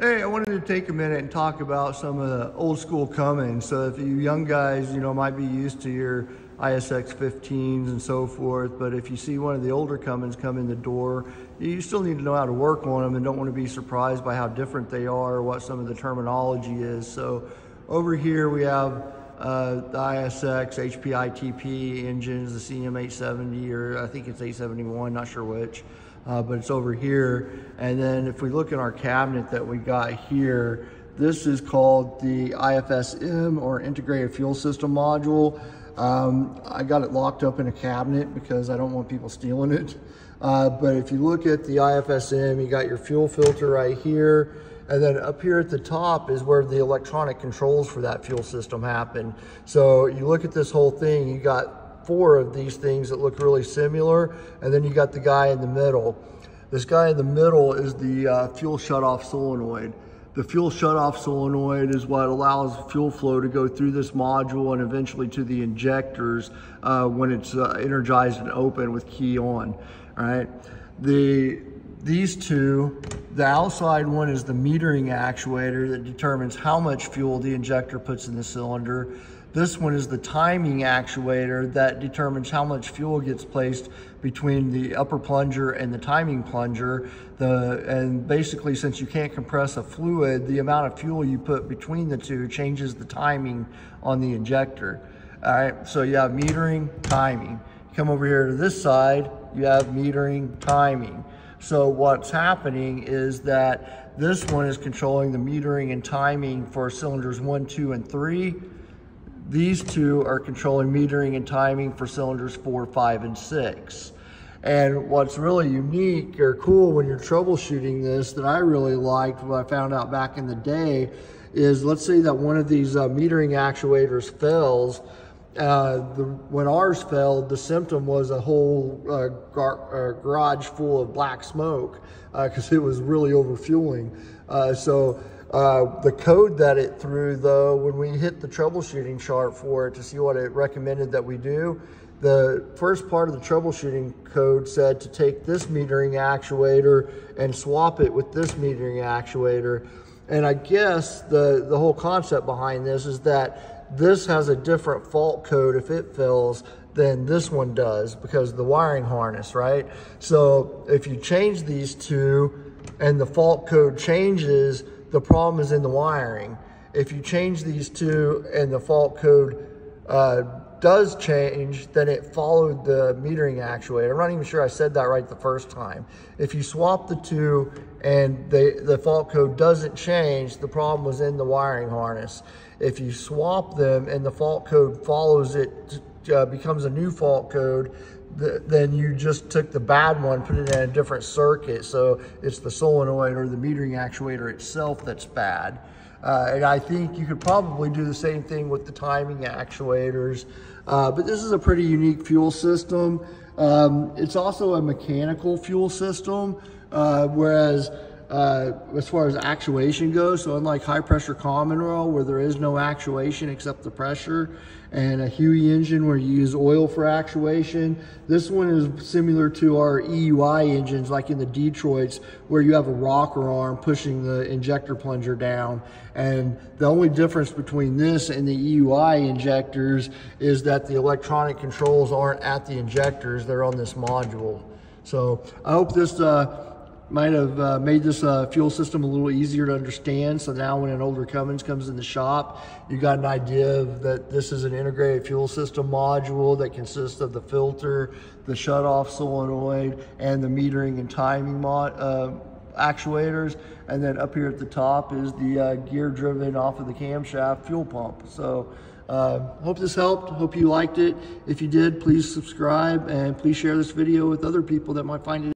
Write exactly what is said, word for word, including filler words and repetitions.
Hey, I wanted to take a minute and talk about some of the old school Cummins. So if you young guys, you know, might be used to your I S X fifteens and so forth, but if you see one of the older Cummins come in the door, you still need to know how to work on them and don't want to be surprised by how different they are or what some of the terminology is. So over here we have Uh, the I S X H P I T P engines, the C M eight seventy, or I think it's eight seventy-one, not sure which, uh, but it's over here. And then if we look in our cabinet that we got here, this is called the I F S M, or Integrated Fuel System Module. Um, I got it locked up in a cabinet because I don't want people stealing it. Uh, but if you look at the I F S M, you got your fuel filter right here. And then up here at the top is where the electronic controls for that fuel system happen. So you look at this whole thing, you got four of these things that look really similar, and then you got the guy in the middle. This guy in the middle is the uh, fuel shutoff solenoid. The fuel shutoff solenoid is what allows fuel flow to go through this module and eventually to the injectors uh, when it's uh, energized and open with key on, all right? The, these two, the outside one is the metering actuator that determines how much fuel the injector puts in the cylinder. This one is the timing actuator that determines how much fuel gets placed between the upper plunger and the timing plunger. The, and basically, since you can't compress a fluid, the amount of fuel you put between the two changes the timing on the injector. All right, so you have metering, timing. Come over here to this side, you have metering, timing. So what's happening is that this one is controlling the metering and timing for cylinders one, two, and three. These two are controlling metering and timing for cylinders four, five, and six. And what's really unique or cool when you're troubleshooting this that I really liked, what I found out back in the day, is let's say that one of these uh, metering actuators fails. Uh, the, when ours failed, the symptom was a whole uh, gar uh, garage full of black smoke because uh, it was really overfueling. Uh, so uh, the code that it threw, though, when we hit the troubleshooting chart for it to see what it recommended that we do, the first part of the troubleshooting code said to take this metering actuator and swap it with this metering actuator. And I guess the, the whole concept behind this is that this has a different fault code if it fails than this one does because of the wiring harness, right? So if you change these two and the fault code changes, the problem is in the wiring. If you change these two and the fault code uh, does change, then it followed the metering actuator. I'm not even sure I said that right the first time. If you swap the two and the, the fault code doesn't change, the problem was in the wiring harness. If you swap them and the fault code follows it, uh, becomes a new fault code, th then you just took the bad one, put it in a different circuit. So it's the solenoid or the metering actuator itself that's bad. Uh, and I think you could probably do the same thing with the timing actuators. Uh, but this is a pretty unique fuel system. Um, it's also a mechanical fuel system, uh, whereas uh, as far as actuation goes, so unlike high pressure common oil where there is no actuation except the pressure, and a HEUI engine where you use oil for actuation, this one is similar to our E U I engines like in the Detroits where you have a rocker arm pushing the injector plunger down. And the only difference between this and the E U I injectors is that the electronic controls aren't at the injectors, they're on this module. So I hope this uh, might have uh, made this uh, fuel system a little easier to understand. So now when an older Cummins comes in the shop, you got an idea of that this is an integrated fuel system module that consists of the filter, the shutoff solenoid, and the metering and timing mod, uh, actuators. And then up here at the top is the uh, gear driven off of the camshaft fuel pump. So uh, hope this helped, hope you liked it. If you did, please subscribe and please share this video with other people that might find it